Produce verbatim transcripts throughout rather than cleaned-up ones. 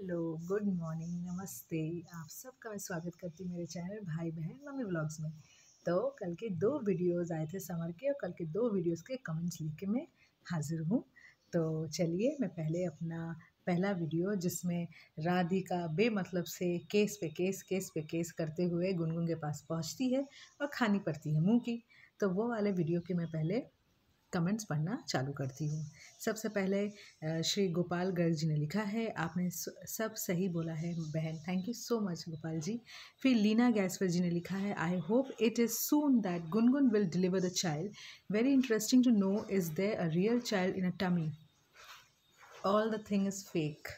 Hello good morning नमस्ते, आप सबका मैं स्वागत करती हूँ मेरे चैनल भाई बहन मम्मी व्लॉग्स में। तो कल के दो वीडियोस आए थे समर के, और कल के दो वीडियोस के कमेंट्स लेके मैं हाज़िर हूँ। तो चलिए मैं पहले अपना पहला वीडियो, जिसमें राधिका बेमतलब से केस पे केस केस पे केस करते हुए गुनगुन के पास पहुँचती है और खानी पड़ती है मुँह की, तो वो वाले वीडियो के मैं पहले कमेंट्स पढ़ना चालू करती हूँ। सबसे पहले श्री गोपाल गर्ग जी ने लिखा है, आपने सब सही बोला है बहन, thank you so much Gopal ji. फिर लीना गैसवर जी ने लिखा है, I hope it is soon that Gungun will deliver the child, very interesting to know is there a real child in a tummy, all the thing is fake.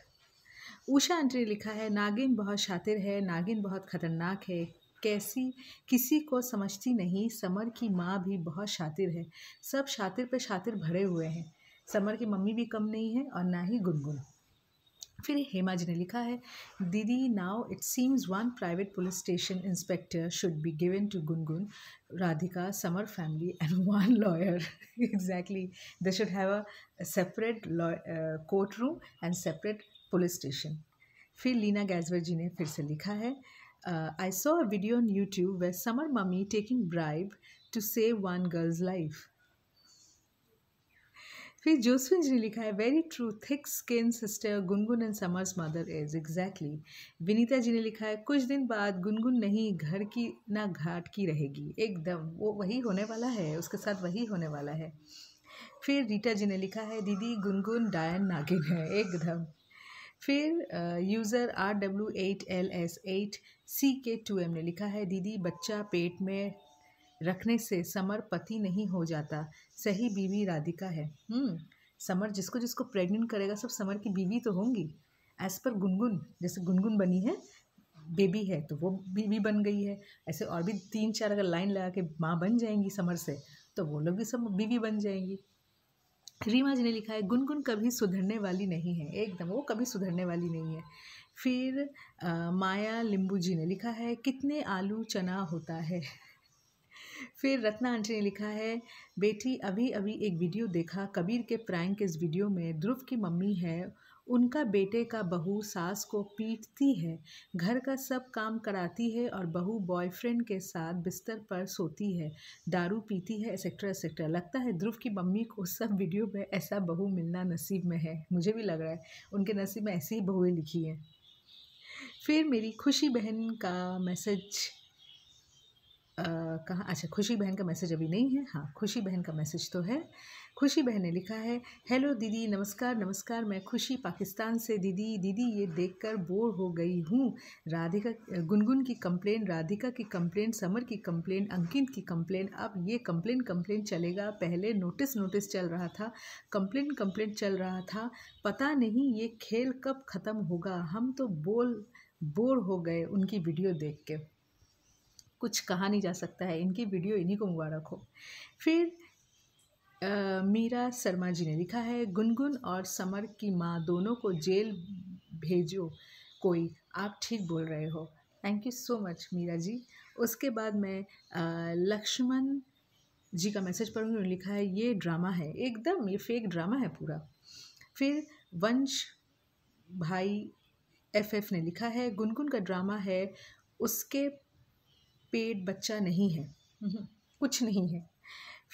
Usha aunty ने लिखा है, नागिन बहुत शातिर है, नागिन बहुत ख़तरनाक है, कैसी किसी को समझती नहीं, समर की माँ भी बहुत शातिर है, सब शातिर पे शातिर भरे हुए हैं, समर की मम्मी भी कम नहीं है और ना ही गुनगुन। फिर हेमा जी ने लिखा है, दीदी now it seems one private police station inspector should be given to Gungun, Radhika, Samar family and one lawyer. Exactly, they should have a separate court room and separate police station. फिर लीना गैसवर जी ने फिर से लिखा है, Uh, I saw a video on YouTube where Samar mummy taking bribe to save one girl's life. फिर Josephine ji ने लिखा है, very true, thick skin sister Gungun and summers mother is, exactly. Vinita ji ने लिखा है, कुछ दिन बाद गुनगुन नहीं घर की ना घाट की रहेगी, एकदम वो वही होने वाला है, उसके साथ वही होने वाला है। फिर रीटा जी ने लिखा है, दीदी गुनगुन डायन नागिन है, एकदम। फिर user R W eight L S eight C K two M ने लिखा है, दीदी बच्चा पेट में रखने से समर पति नहीं हो जाता, सही बीवी राधिका है। हम्म समर जिसको जिसको प्रेग्नेंट करेगा सब समर की बीवी तो होंगी, एज पर गुनगुन, जैसे गुनगुन बनी है बेबी है तो वो बीवी बन गई है, ऐसे और भी तीन चार अगर लाइन लगा के माँ बन जाएंगी समर से तो वो लोग भी सब बीवी बन जाएंगी। रीमा जी ने लिखा है, गुनगुन कभी सुधरने वाली नहीं है, एकदम वो कभी सुधरने वाली नहीं है। फिर आ, माया लिंबू जी ने लिखा है, कितने आलू चना होता है। फिर रत्ना आंटी ने लिखा है, बेटी अभी अभी एक वीडियो देखा कबीर के प्रैंक के, इस वीडियो में ध्रुव की मम्मी है, उनका बेटे का बहू सास को पीटती है, घर का सब काम कराती है और बहू बॉयफ्रेंड के साथ बिस्तर पर सोती है, दारू पीती है, एक्सेट्रा एक्सेट्रा। लगता है ध्रुव की मम्मी को सब वीडियो में ऐसा बहू मिलना नसीब में है, मुझे भी लग रहा है उनके नसीब में ऐसी ही बहुएँ लिखी हैं। फिर मेरी खुशी बहन का मैसेज कहाँ, अच्छा खुशी बहन का मैसेज अभी नहीं है, हाँ खुशी बहन का मैसेज तो है। खुशी बहन ने लिखा है, हेलो दीदी नमस्कार नमस्कार, मैं खुशी पाकिस्तान से। दीदी दीदी ये देखकर बोर हो गई हूँ, राधिका गुनगुन की कंप्लेन, राधिका की कंप्लेन, समर की कंप्लेन, अंकित की कंप्लेन, अब ये कंप्लेन कंप्लेन चलेगा, पहले नोटिस नोटिस चल रहा था, कंप्लेन कंप्लेन चल रहा था, पता नहीं ये खेल कब ख़त्म होगा, हम तो बोल बोर हो गए उनकी वीडियो देख के, कुछ कहा नहीं जा सकता है, इनकी वीडियो इन्हीं को मुबारक हो। फिर आ, मीरा शर्मा जी ने लिखा है, गुनगुन और समर की माँ दोनों को जेल भेजो कोई, आप ठीक बोल रहे हो, thank you so much Meera ji. उसके बाद मैं आ, लक्ष्मण जी का मैसेज पढ़ूँगी, उन्होंने लिखा है, ये ड्रामा है, एकदम ये फेक ड्रामा है पूरा। फिर वंश भाई एफ एफ ने लिखा है, गुनगुन का ड्रामा है, उसके पेट बच्चा नहीं है, कुछ नहीं है।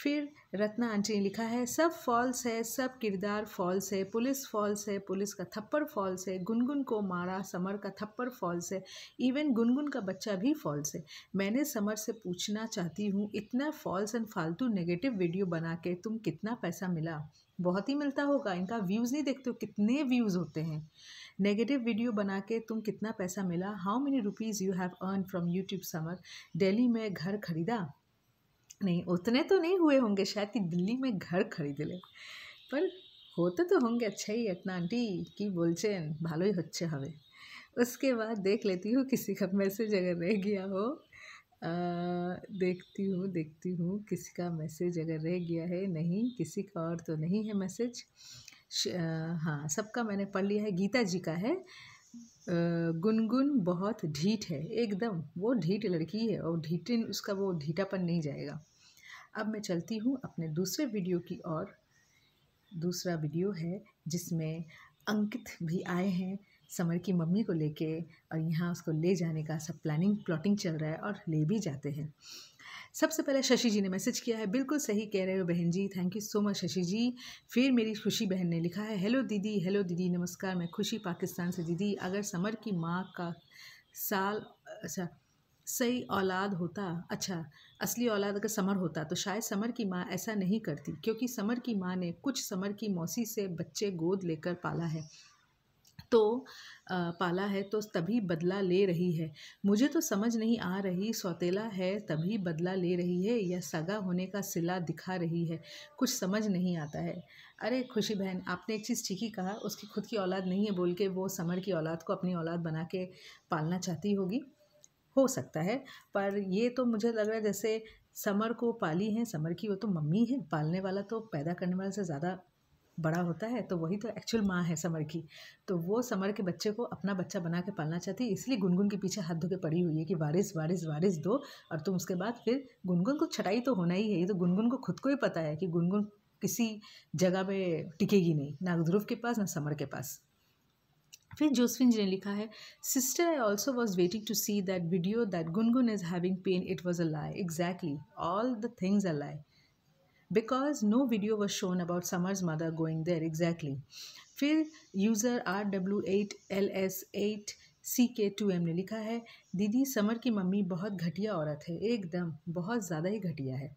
फिर रत्ना आंटी ने लिखा है, सब फॉल्स है, सब किरदार फॉल्स है, पुलिस फॉल्स है, पुलिस का थप्पड़ फॉल्स है, गुनगुन को मारा, समर का थप्पड़ फॉल्स है, इवन गुनगुन का बच्चा भी फॉल्स है। मैंने समर से पूछना चाहती हूँ, इतना फॉल्स एंड फालतू नेगेटिव वीडियो बना के तुम कितना पैसा मिला, बहुत ही मिलता होगा, इनका व्यूज़ नहीं देखते हो कितने व्यूज़ होते हैं, नेगेटिव वीडियो बना के तुम कितना पैसा मिला, how many rupees you have earn from YouTube Samar, Delhi में घर खरीदा नहीं, उतने तो नहीं हुए होंगे शायद कि दिल्ली में घर खरीद ले, पर होते तो होंगे। अच्छा ही इतना आंटी की बोलचेन भालोई होच्छे हवे। उसके बाद देख लेती हूँ किसी का मैसेज अगर रह गया हो, आ, देखती हूँ देखती हूँ किसी का मैसेज अगर रह गया है, नहीं किसी का और तो नहीं है मैसेज, हाँ सबका मैंने पढ़ लिया है। गीता जी का है, गुनगुन बहुत ढीठ है, एकदम वो ढीठ लड़की है और ढीठन उसका वो ढीठापन नहीं जाएगा। अब मैं चलती हूँ अपने दूसरे वीडियो की ओर। दूसरा वीडियो है जिसमें अंकित भी आए हैं, समर की मम्मी को लेके और यहाँ उसको ले जाने का सब प्लानिंग प्लॉटिंग चल रहा है और ले भी जाते हैं। सबसे पहले शशि जी ने मैसेज किया है, बिल्कुल सही कह रहे हो बहन जी, thank you so much Shashi ji. फिर मेरी खुशी बहन ने लिखा है, हेलो दीदी, हेलो दीदी नमस्कार, मैं खुशी पाकिस्तान से। दीदी अगर समर की माँ का साल अच्छा सही औलाद होता, अच्छा असली औलाद अगर समर होता तो शायद समर की माँ ऐसा नहीं करती, क्योंकि समर की माँ ने कुछ समर की मौसी से बच्चे गोद लेकर पाला है तो आ, पाला है तो तभी बदला ले रही है। मुझे तो समझ नहीं आ रही, सौतेला है तभी बदला ले रही है या सगा होने का सिला दिखा रही है, कुछ समझ नहीं आता है। अरे खुशी बहन, आपने एक चीज़ ठीक ही कहा, उसकी खुद की औलाद नहीं है बोल के वो समर की औलाद को अपनी औलाद बना के पालना चाहती होगी, हो सकता है। पर ये तो मुझे लग रहा है जैसे समर को पाली है, समर की वो तो मम्मी है, पालने वाला तो पैदा करने वाले से ज़्यादा बड़ा होता है, तो वही तो एक्चुअल माँ है समर की, तो वो समर के बच्चे को अपना बच्चा बना के पालना चाहती है। इसलिए गुनगुन के पीछे हाथ धो के पड़ी हुई है कि वारिस वारिस वारिस दो और तुम उसके बाद फिर गुनगुन को छटाई तो होना ही है। ये तो गुनगुन को खुद को ही पता है कि गुनगुन किसी जगह पे टिकेगी नहीं, ना ध्रुव के पास ना समर के पास। फिर जोसफिन जी ने लिखा है, sister I also was waiting to see that video that Gungun is having pain, it was a lie, exactly all the things are lie because no video was shown about Samar's mother going there, exactly। फिर user R W eight L S eight C K two M ने लिखा है, दीदी summer की mummy बहुत घटिया औरत है, एकदम बहुत ज़्यादा ही घटिया है।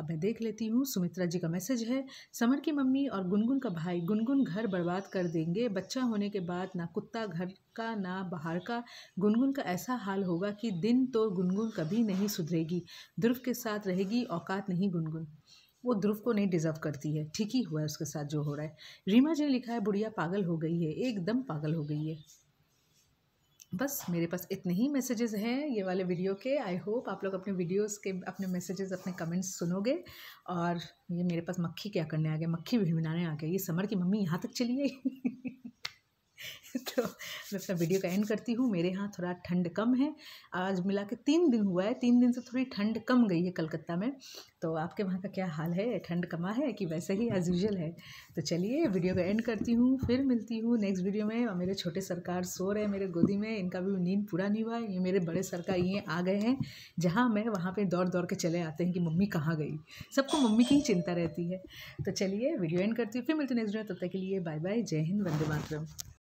अब मैं देख लेती हूँ, सुमित्रा जी का मैसेज है, समर की मम्मी और गुनगुन का भाई गुनगुन घर बर्बाद कर देंगे, बच्चा होने के बाद ना कुत्ता घर का ना बाहर का, गुनगुन का ऐसा हाल होगा कि दिन तो गुनगुन कभी नहीं सुधरेगी, ध्रुव के साथ रहेगी, औकात नहीं गुनगुन, वो ध्रुव को नहीं डिजर्व करती है, ठीक ही हुआ है उसके साथ जो हो रहा है। रीमा जी ने लिखा है, बुढ़िया पागल हो गई है, एकदम पागल हो गई है। बस मेरे पास इतने ही मैसेजेस हैं ये वाले वीडियो के। आई होप आप लोग अपने वीडियोस के अपने मैसेजेस अपने कमेंट्स सुनोगे। और ये मेरे पास मक्खी क्या करने आ गया, मक्खी भिड़भिड़ाने आ गया, ये समर की मम्मी यहाँ तक चली आई। तो मैं अपना वीडियो का एंड करती हूँ। मेरे यहाँ थोड़ा ठंड कम है, आज मिला के तीन दिन हुआ है, तीन दिन से थोड़ी ठंड कम गई है कलकत्ता में। तो आपके वहाँ का क्या हाल है, ठंड कमा है कि वैसे ही एज यूजल है? तो चलिए वीडियो का एंड करती हूँ, फिर मिलती हूँ नेक्स्ट वीडियो में। और मेरे छोटे सरकार सो रहे हैं मेरे गोदी में, इनका भी नींद पूरा नहीं हुआ। ये मेरे बड़े सरकार ये आ गए हैं, जहाँ मैं वहाँ पर दौड़ दौड़ के चले आते हैं कि मम्मी कहाँ गई, सबको मम्मी की ही चिंता रहती है। तो चलिए वीडियो एंड करती हूँ, फिर मिलती हूँ नेक्स्ट वीडियो, तब तक के लिए बाय बाय, जय हिंद, वंदे मातरम।